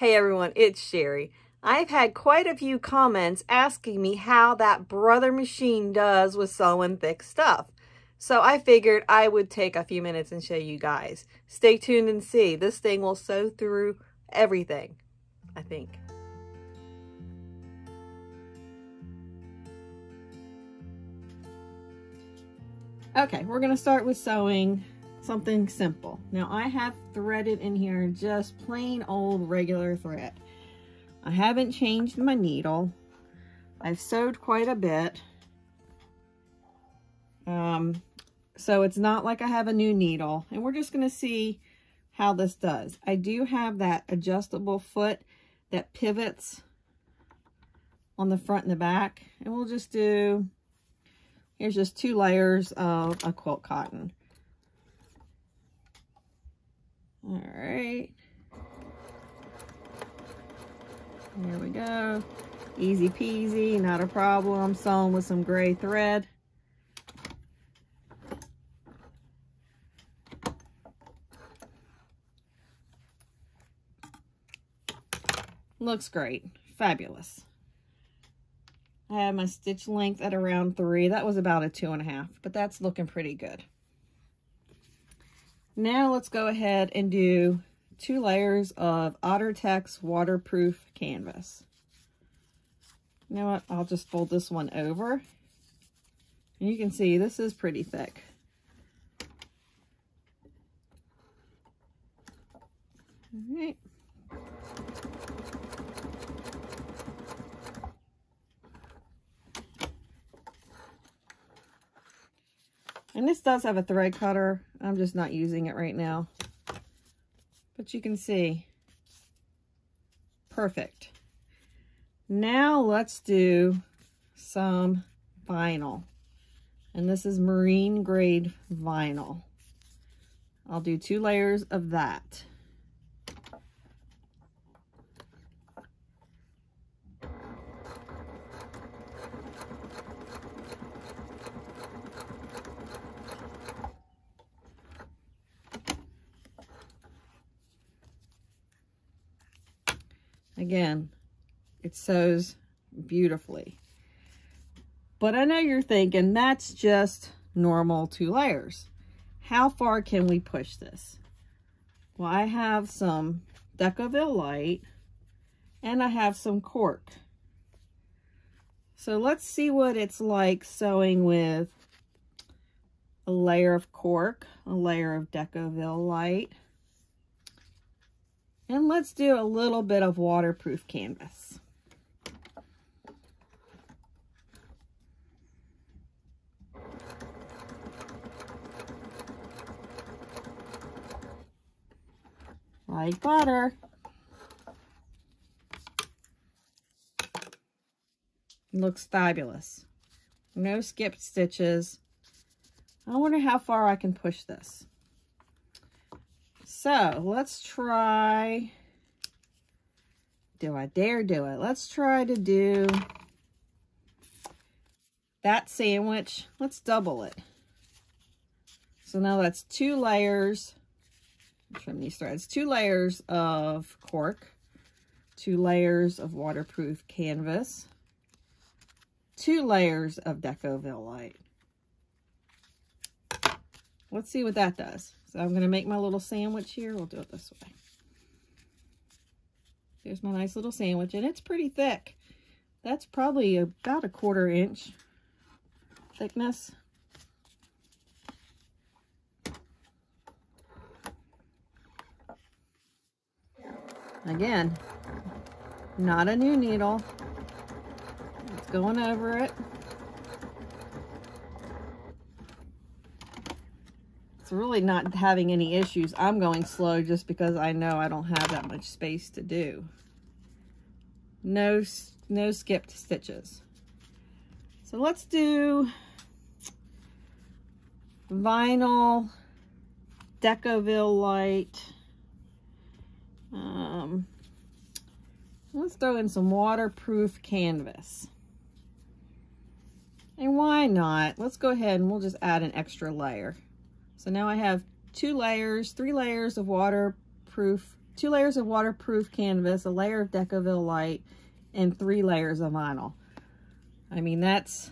Hey everyone, it's Sherry. I've had quite a few comments asking me how that Brother machine does with sewing thick stuff. So I figured I would take a few minutes and show you guys. Stay tuned and see. This thing will sew through everything, I think. Okay, we're gonna start with sewing something simple. Now I have threaded in here just plain old regular thread. I haven't changed my needle. I've sewed quite a bit. So it's not like I have a new needle, and we're just gonna see how this does. I do have that adjustable foot that pivots on the front and the back, and we'll just do, here's just two layers of a quilt cotton. All right, there we go. Easy peasy, not a problem. Sewing with some gray thread. Looks great, fabulous. I have my stitch length at around 3. That was about a 2.5, but that's looking pretty good. Now let's go ahead and do 2 layers of OtterTex waterproof canvas. You know what? I'll just fold this one over. And you can see this is pretty thick. All right. And this does have a thread cutter. I'm just not using it right now. But you can see, perfect. Now let's do some vinyl. And this is marine grade vinyl. I'll do 2 layers of that. Again, it sews beautifully. But I know you're thinking, that's just normal 2 layers. How far can we push this? Well, I have some Decovil light and I have some cork. So let's see what it's like sewing with a layer of cork, a layer of Decovil light. And let's do a little bit of waterproof canvas. Like butter. Looks fabulous. No skipped stitches. I wonder how far I can push this. So let's try, do I dare do it? Let's try to do that sandwich. Let's double it. So now that's 2 layers, trim these threads, 2 layers of cork, 2 layers of waterproof canvas, 2 layers of Decovil light. Let's see what that does. So I'm going to make my little sandwich here. We'll do it this way. Here's my nice little sandwich, and it's pretty thick. That's probably about a 1/4 inch thickness. Again, not a new needle. It's going over it. Really not having any issues. I'm going slow just because I know I don't have that much space to do. No skipped stitches. So let's do vinyl, Decovil light. Let's throw in some waterproof canvas. And why not? Let's go ahead and we'll just add an extra layer. So now I have 2 layers, 3 layers of waterproof, 2 layers of waterproof canvas, a layer of Decovil light, and 3 layers of vinyl. I mean, that's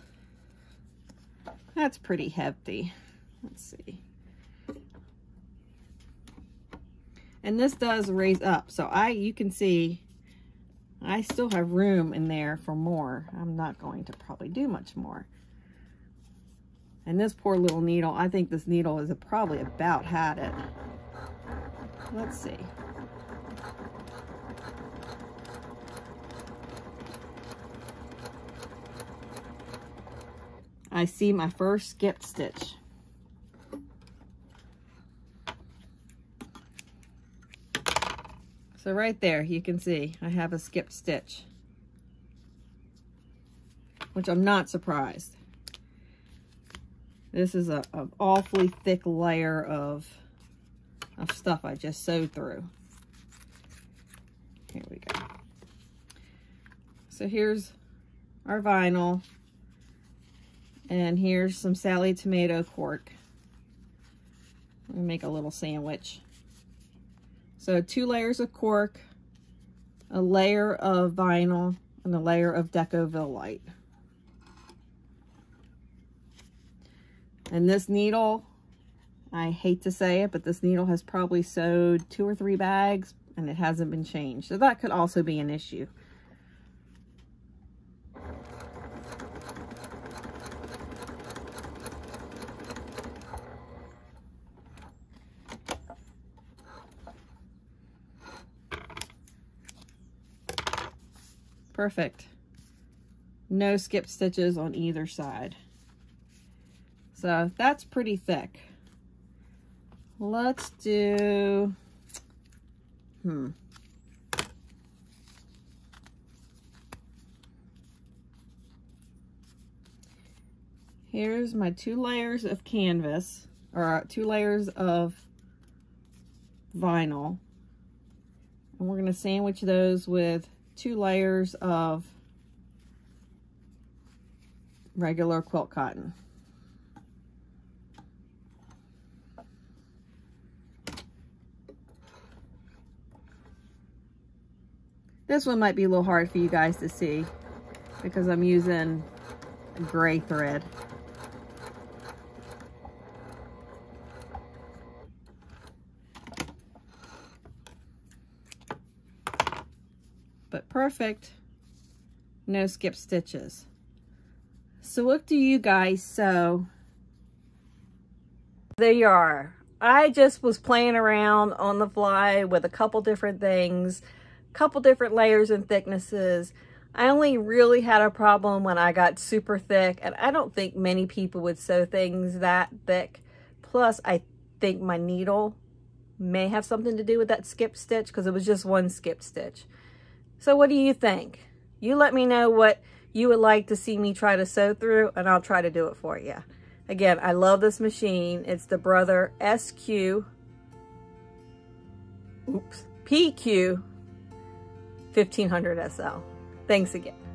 pretty hefty. Let's see. And this does raise up, so you can see I still have room in there for more. I'm not going to probably do much more. And this poor little needle, I think this needle is probably about had it. Let's see. I see my first skip stitch. So right there, you can see I have a skip stitch, which I'm not surprised. This is an awfully thick layer of stuff I just sewed through. Here we go. So here's our vinyl, and here's some Sally Tomato cork. I'm gonna make a little sandwich. So 2 layers of cork, a layer of vinyl, and a layer of Decovil light. And this needle, I hate to say it, but this needle has probably sewed 2 or 3 bags and it hasn't been changed. So that could also be an issue. Perfect. No skip stitches on either side. So that's pretty thick. Let's do, Here's my 2 layers of canvas, or 2 layers of vinyl. And we're gonna sandwich those with 2 layers of regular quilt cotton. This one might be a little hard for you guys to see because I'm using gray thread. Perfect, no skip stitches. So what do you guys sew? There you are. I just was playing around on the fly with a couple different things, a couple different layers and thicknesses. I only really had a problem when I got super thick, and I don't think many people would sew things that thick. Plus, I think my needle may have something to do with that skip stitch because it was just one skip stitch. So what do you think? You let me know what you would like to see me try to sew through, and I'll try to do it for you. Again, I love this machine. It's the Brother PQ1500SL. Thanks again.